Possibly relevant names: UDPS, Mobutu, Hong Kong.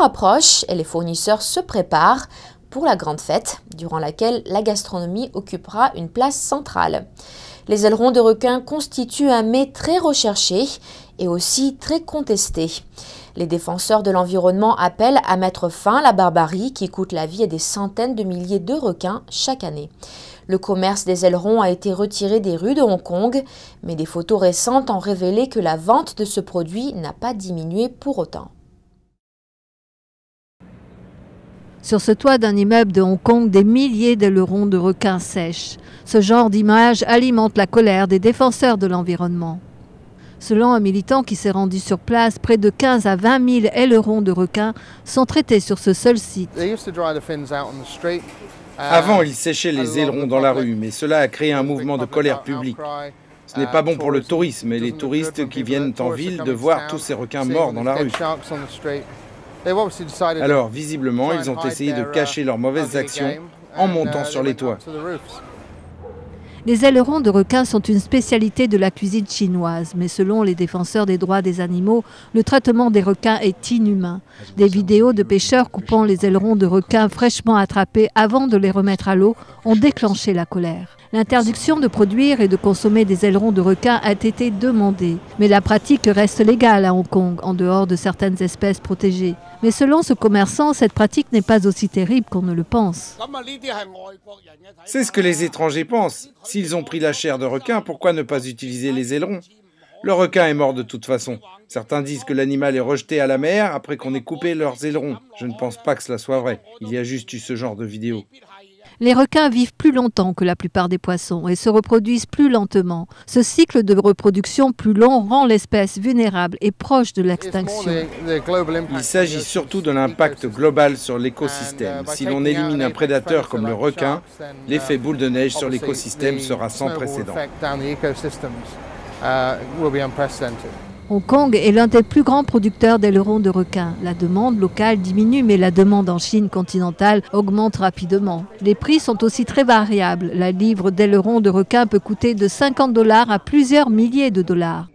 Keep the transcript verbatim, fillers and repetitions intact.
l'heure approche et les fournisseurs se préparent pour la grande fête, durant laquelle la gastronomie occupera une place centrale. Les ailerons de requin constituent un mets très recherché et aussi très contesté. Les défenseurs de l'environnement appellent à mettre fin à la barbarie qui coûte la vie à des centaines de milliers de requins chaque année. Le commerce des ailerons a été retiré des rues de Hong Kong, mais des photos récentes ont révélé que la vente de ce produit n'a pas diminué pour autant. Sur ce toit d'un immeuble de Hong Kong, des milliers d'ailerons de requins sèches. Ce genre d'image alimente la colère des défenseurs de l'environnement. Selon un militant qui s'est rendu sur place, près de quinze à vingt mille ailerons de requins sont traités sur ce seul site. Avant, ils séchaient les ailerons dans la rue, mais cela a créé un mouvement de colère publique. Ce n'est pas bon pour le tourisme et les touristes qui viennent en ville de voir tous ces requins morts dans la rue. Alors, visiblement, ils ont essayé de cacher leurs mauvaises actions en montant sur les toits. Les ailerons de requins sont une spécialité de la cuisine chinoise, mais selon les défenseurs des droits des animaux, le traitement des requins est inhumain. Des vidéos de pêcheurs coupant les ailerons de requins fraîchement attrapés avant de les remettre à l'eau ont déclenché la colère. L'interdiction de produire et de consommer des ailerons de requins a été demandée, mais la pratique reste légale à Hong Kong, en dehors de certaines espèces protégées. Mais selon ce commerçant, cette pratique n'est pas aussi terrible qu'on ne le pense. C'est ce que les étrangers pensent. S'ils ont pris la chair de requin, pourquoi ne pas utiliser les ailerons? Le requin est mort de toute façon. Certains disent que l'animal est rejeté à la mer après qu'on ait coupé leurs ailerons. Je ne pense pas que cela soit vrai. Il y a juste eu ce genre de vidéo. Les requins vivent plus longtemps que la plupart des poissons et se reproduisent plus lentement. Ce cycle de reproduction plus long rend l'espèce vulnérable et proche de l'extinction. Il s'agit surtout de l'impact global sur l'écosystème. Si l'on élimine un prédateur comme le requin, l'effet boule de neige sur l'écosystème sera sans précédent. Hong Kong est l'un des plus grands producteurs d'ailerons de requins. La demande locale diminue, mais la demande en Chine continentale augmente rapidement. Les prix sont aussi très variables. La livre d'ailerons de requin peut coûter de cinquante dollars à plusieurs milliers de dollars.